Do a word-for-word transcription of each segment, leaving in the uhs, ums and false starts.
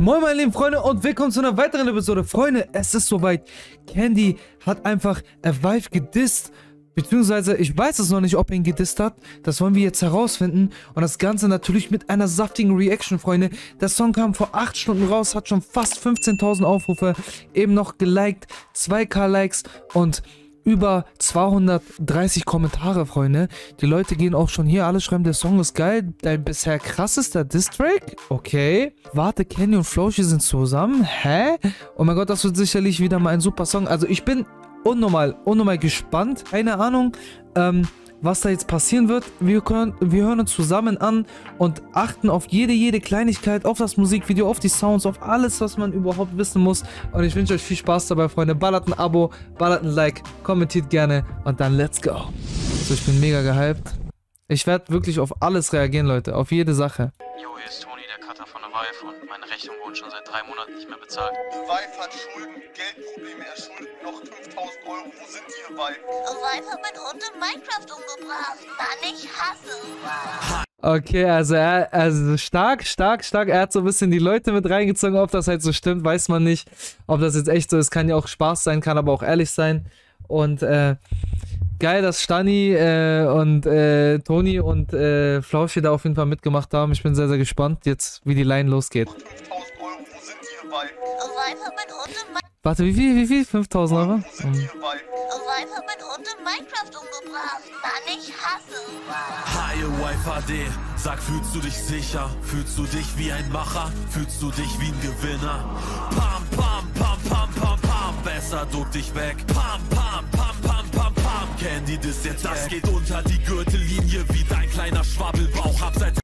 Moin meine lieben Freunde und willkommen zu einer weiteren Episode. Freunde, es ist soweit. Candy hat einfach Avive gedisst. Beziehungsweise, ich weiß es noch nicht, ob er ihn gedisst hat. Das wollen wir jetzt herausfinden. Und das Ganze natürlich mit einer saftigen Reaction, Freunde. Der Song kam vor acht Stunden raus, hat schon fast fünfzehntausend Aufrufe. Eben noch geliked, zwei K Likes und über zweihundertdreißig Kommentare, Freunde. Die Leute gehen auch schon hier, alle schreiben, der Song ist geil. Dein bisher krassester Diss-Track? Okay. Warte, Kenny und Floshi sind zusammen? Hä? Oh mein Gott, das wird sicherlich wieder mal ein super Song. Also ich bin unnormal, unnormal gespannt. Keine Ahnung, ähm, was da jetzt passieren wird. Wir, können, wir hören uns zusammen an und achten auf jede, jede Kleinigkeit, auf das Musikvideo, auf die Sounds, auf alles, was man überhaupt wissen muss. Und ich wünsche euch viel Spaß dabei, Freunde. Ballert ein Abo, ballert ein Like, kommentiert gerne und dann let's go. So, ich bin mega gehypt. Ich werde wirklich auf alles reagieren, Leute. Auf jede Sache. Jo, hier ist Toni, der Cutter von der Weif, und meine Rechnung wurde schon seit drei Monaten nicht mehr bezahlt. Weif hat Schulden, Geldprobleme, er schuldet noch fünftausend Euro. Wo sind die, Weif? Weif hat meinen Hund in Minecraft umgebracht. Mann, ich hasse Weif. Okay, also, er, also stark, stark, stark. Er hat so ein bisschen die Leute mit reingezogen. Ob das halt so stimmt, weiß man nicht. Ob das jetzt echt so ist, kann ja auch Spaß sein, kann aber auch ehrlich sein. Und äh, geil, dass Stani äh, und äh, Toni und äh, Flausch da auf jeden Fall mitgemacht haben. Ich bin sehr, sehr gespannt jetzt, wie die Line losgeht. fünftausend Euro, wo sind die, Weif? Weif hat meinen Hund in Minecraft. Warte, wie viel, wie viel? fünftausend Euro? Weif hat meinen Hund in Minecraft umgebracht. Mann, ich hasse Weif. Hi, Weif A D. Sag, fühlst du dich sicher? Fühlst du dich wie ein Macher? Fühlst du dich wie ein Gewinner? Pam, pam, pam, pam, pam, pam. Besser duck dich weg. Pam, pam, pam, pam, pam, pam. Candy, das jetzt, das geht unter die Gürtellinie wie dein kleiner Schwabbelbauch. Abseits.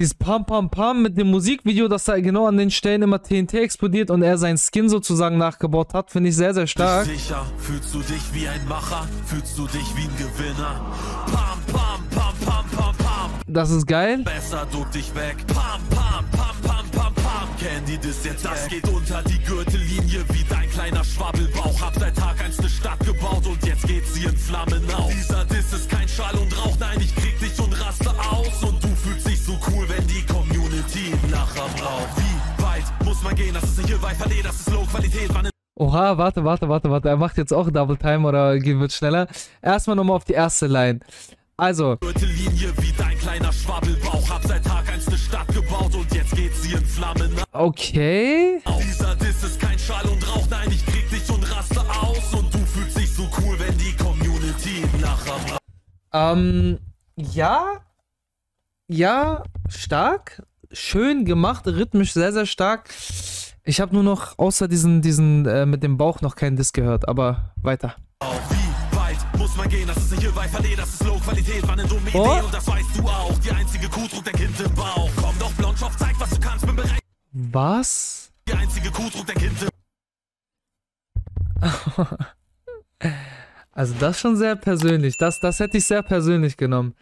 Dieses Pam Pam Pam mit dem Musikvideo, dass da genau an den Stellen immer T N T explodiert und er seinen Skin sozusagen nachgebaut hat, finde ich sehr, sehr stark. Sicher, fühlst du dich wie ein Macher, fühlst du dich wie ein Gewinner. Pam, pam, pam, pam, pam, pam. Das ist geil. Besser duck dich weg. Pam, pam, pam, pam, pam, pam. Candy, das jetzt, das geht unter die Gürtellinie wie dein kleiner Schwabbelbauch. Hab seit Tag eins eine Stadt gebaut und jetzt geht sie in Flammen auf. Dieser Diss ist kein Schall und Rauch, nein, ich krieg dich und raste aus und du fühlst dich so cool, wenn die Community nachher braucht. Wie weit muss man gehen? Das ist nicht Weif A D, das ist Low-Qualität. Oha, warte, warte, warte, warte. Er macht jetzt auch Double Time oder wird schneller. Erstmal nochmal auf die erste Line. Also. Okay. Dieser Diss ist kein Schall und Rauch, nein, ich krieg dich und raste aus und du fühlst dich so cool, wenn die Community nachher braucht. Ähm, ja. Ja, stark, schön gemacht, rhythmisch sehr, sehr stark. Ich habe nur noch außer diesen, diesen äh, mit dem Bauch noch keinen Diss gehört, aber weiter. Wie weit muss man gehen? Das ist nicht Weif A D, das ist Low-Qualität, war eine dumme Idee und das weißt du auch. Die einzige Kuh drückt dein Kind im Bauch. Komm doch, Blondschopf, zeig, was du kannst, bin bereit. Was? Die einzige Kuh drückt dein Kind im Bauch. Also das schon sehr persönlich, das, das hätte ich sehr persönlich genommen.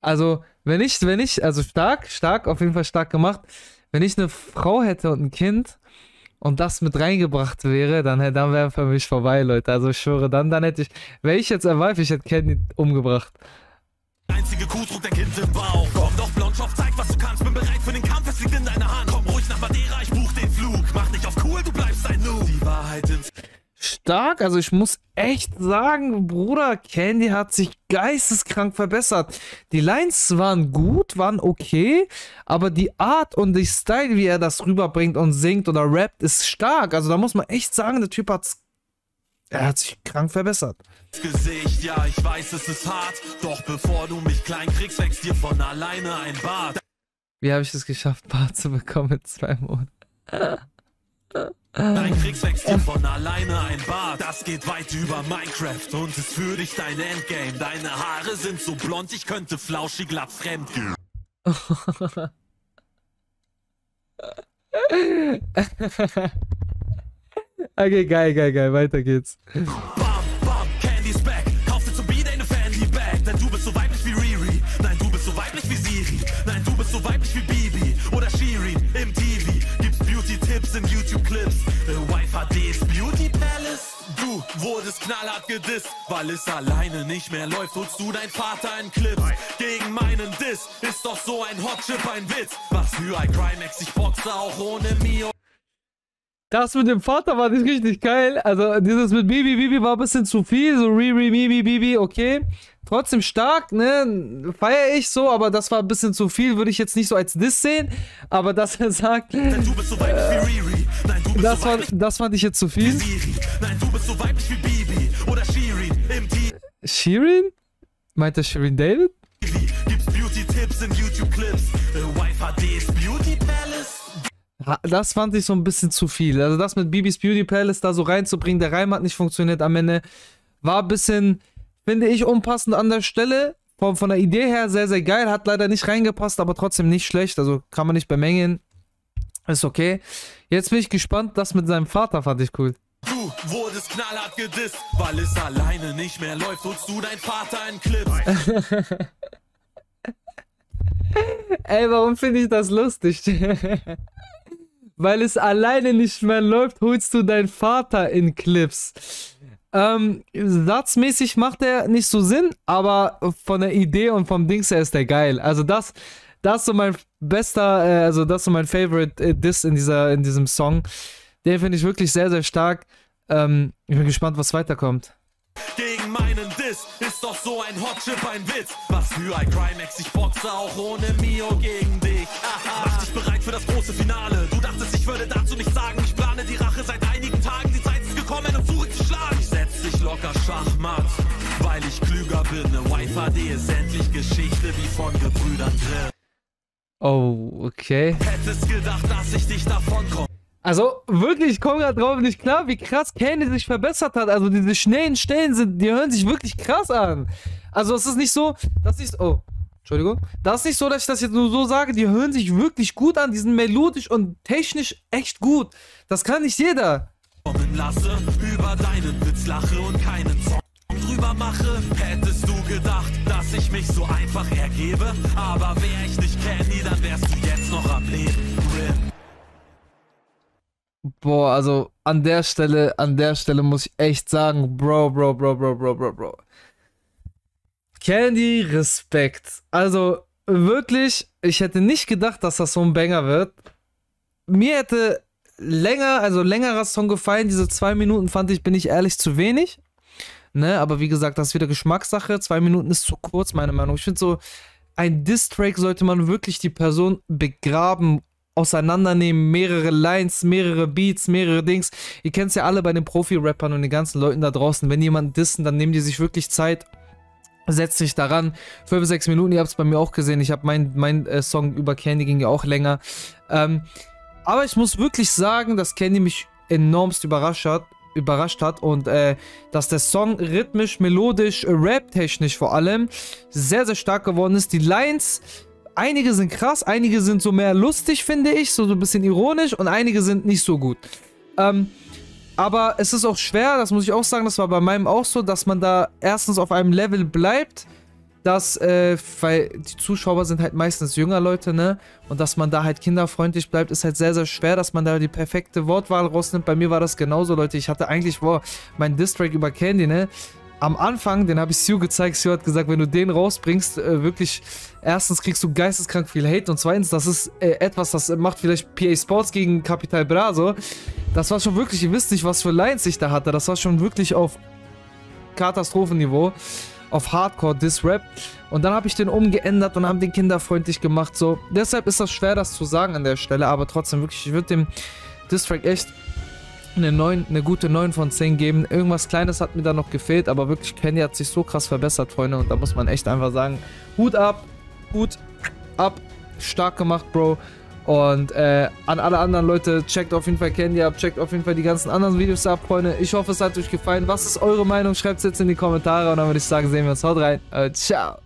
Also, wenn ich, wenn ich, also stark, stark, auf jeden Fall stark gemacht. Wenn ich eine Frau hätte und ein Kind und das mit reingebracht wäre, dann, dann wäre für mich vorbei, Leute. Also ich schwöre, dann, dann hätte ich, wäre ich jetzt Weif, ich hätte Candy umgebracht. Einzige Kuh drückt dein Kind im Bauch. Komm doch, Blondschopf, zeig, was du kannst. Bin bereit für den Kampf, es liegt in deiner Hand. Komm ruhig nach Madeira, ich buch den Flug. Mach nicht auf cool, du bleibst ein Noob. Die Wahrheit ins... Stark, also ich muss echt sagen, Bruder, Candy hat sich geisteskrank verbessert. Die Lines waren gut, waren okay, aber die Art und die Style, wie er das rüberbringt und singt oder rappt, ist stark. Also da muss man echt sagen, der Typ hat's, er hat sich krank verbessert. Gesicht, ja, ich weiß, es ist hart, doch bevor du mich klein kriegst, wächst dir von alleine ein Bart. Wie habe ich es geschafft, Bart zu bekommen in zwei Monaten? Dein Krieg wächst dir von alleine ein Bart. Das geht weit über Minecraft und ist für dich dein Endgame. Deine Haare sind so blond, ich könnte flauschig glatt fremd gehen. Okay, geil, geil, geil, weiter geht's. Bam, bam, Candy's back. Kauf dir zum B deine Fanny Bag. Denn du bist so weiblich wie Riri. Nein, du bist so weiblich wie Siri. Nein, du bist so weiblich wie Bibi oder Shirin im T V. Tipps in YouTube-Clips, Weif A D's Beauty Palace. Du wurdest knallhart gedisst, weil es alleine nicht mehr läuft, holst du dein Vater einen Clip. Gegen meinen Diss ist doch so ein Hot Chip ein Witz. Was für ICrimax, ich boxe auch ohne Mio. Das mit dem Vater war nicht richtig geil. Also dieses mit Bibi, Bibi war ein bisschen zu viel. So Riri, Bibi, Bibi, okay. Trotzdem stark, ne? Feier ich so, aber das war ein bisschen zu viel. Würde ich jetzt nicht so als Diss sehen. Aber dass er sagt... Denn du bist so weiblich äh, wie Riri. Nein, du bist das, so weiblich war, das fand ich jetzt zu viel. Nein, du bist so weiblich wie Bibi. Oder Shirin im Team. Shirin? Meint er Shirin David? Gibt's Beauty-Tipps in YouTube-Clips. Weif H D's Beauty-Palace. Das fand ich so ein bisschen zu viel. Also das mit Bibis Beauty Palace da so reinzubringen, der Reim hat nicht funktioniert am Ende. War ein bisschen, finde ich, unpassend an der Stelle. Von, von der Idee her sehr, sehr geil. Hat leider nicht reingepasst, aber trotzdem nicht schlecht. Also kann man nicht bemängeln. Ist okay. Jetzt bin ich gespannt. Das mit seinem Vater fand ich cool. Du wurdest knallhart gedisst, weil es alleine nicht mehr läuft. Holst du dein Vater einen Clip? Ey, warum finde ich das lustig? Weil es alleine nicht mehr läuft, holst du deinen Vater in Clips. Ähm, satzmäßig macht er nicht so Sinn, aber von der Idee und vom Dings her ist der geil. Also das, das ist so mein bester, äh, also das ist so mein Favorite äh, Diss in dieser, in diesem Song. Den finde ich wirklich sehr, sehr stark. Ähm, ich bin gespannt, was weiterkommt. Gegen meinen Diss ist doch so ein Hotchip ein Witz. Was für ICrimax, ich boxe auch ohne Mio gegen dich. Aha. Mach dich bereit für das große Finale. Du dachtest, ich würde dazu nichts sagen. Ich plane die Rache seit einigen Tagen. Die Zeit ist gekommen, um zurückzuschlagen. Ich setz dich locker Schachmatt, weil ich klüger bin. Ne Weif H D ist endlich Geschichte wie von Gebrüdern Grimm. Oh, okay. Hättest gedacht, dass ich dich davon komme. Also wirklich, ich komme gerade drauf nicht klar, wie krass Candy sich verbessert hat. Also diese schnellen Stellen sind, die hören sich wirklich krass an. Also es ist nicht so, dass ich, oh, Entschuldigung, das ist nicht so, dass ich das jetzt nur so sage. Die hören sich wirklich gut an, die sind melodisch und technisch echt gut. Das kann nicht jeder. Lasse über deinen Witz lache und keinen Zorn drüber mache. Hättest du gedacht, dass ich mich so einfach ergebe? Aber wäre ich nicht Candy, dann wärst du jetzt noch am Leben. Boah, also an der Stelle, an der Stelle muss ich echt sagen, Bro, Bro, Bro, Bro, Bro, Bro, Bro. Candy, Respekt. Also wirklich, ich hätte nicht gedacht, dass das so ein Banger wird. Mir hätte länger, also längerer Song gefallen. Diese zwei Minuten fand ich, bin ich ehrlich, zu wenig. Ne, aber wie gesagt, das ist wieder Geschmackssache. Zwei Minuten ist zu kurz, meiner Meinung nach. Ich finde so, ein Diss-Track sollte man wirklich die Person begraben, auseinandernehmen, mehrere Lines, mehrere Beats, mehrere Dings. Ihr kennt es ja alle bei den Profi-Rappern und den ganzen Leuten da draußen. Wenn jemanden dissen, dann nehmen die sich wirklich Zeit, setzt sich daran. fünf, sechs Minuten, ihr habt es bei mir auch gesehen. Ich habe mein, mein äh, Song über Candy ging ja auch länger. Ähm, aber ich muss wirklich sagen, dass Candy mich enormst überrascht hat. überrascht hat und äh, dass der Song rhythmisch, melodisch, äh, rap-technisch vor allem sehr, sehr stark geworden ist. Die Lines... Einige sind krass, einige sind so mehr lustig, finde ich, so, so ein bisschen ironisch, und einige sind nicht so gut. Ähm, aber es ist auch schwer, das muss ich auch sagen, das war bei meinem auch so, dass man da erstens auf einem Level bleibt, dass, äh, weil die Zuschauer sind halt meistens jünger Leute, ne, und dass man da halt kinderfreundlich bleibt, ist halt sehr, sehr schwer, dass man da die perfekte Wortwahl rausnimmt. Bei mir war das genauso, Leute, ich hatte eigentlich, boah, meinen Diss-Track über Candy, ne, am Anfang, den habe ich Sue gezeigt. Sue hat gesagt, wenn du den rausbringst, äh, wirklich, erstens kriegst du geisteskrank viel Hate und zweitens, das ist äh, etwas, das macht vielleicht P A Sports gegen Capital Bra so. Das war schon wirklich, ihr wisst nicht, was für Lines ich da hatte. Das war schon wirklich auf Katastrophenniveau, auf Hardcore-Diss-Rap. Und dann habe ich den umgeändert und habe den kinderfreundlich gemacht so. Deshalb ist das schwer, das zu sagen an der Stelle, aber trotzdem wirklich, ich würde dem Diss-Track echt Eine, neun, eine gute neun von zehn geben. Irgendwas Kleines hat mir da noch gefehlt, aber wirklich, Candy hat sich so krass verbessert, Freunde, und da muss man echt einfach sagen, Hut ab, Hut ab, stark gemacht, Bro. Und äh, an alle anderen Leute, checkt auf jeden Fall Candy ab, checkt auf jeden Fall die ganzen anderen Videos ab, Freunde. Ich hoffe, es hat euch gefallen. Was ist eure Meinung? Schreibt es jetzt in die Kommentare und dann würde ich sagen, sehen wir uns. Haut rein. Äh, ciao.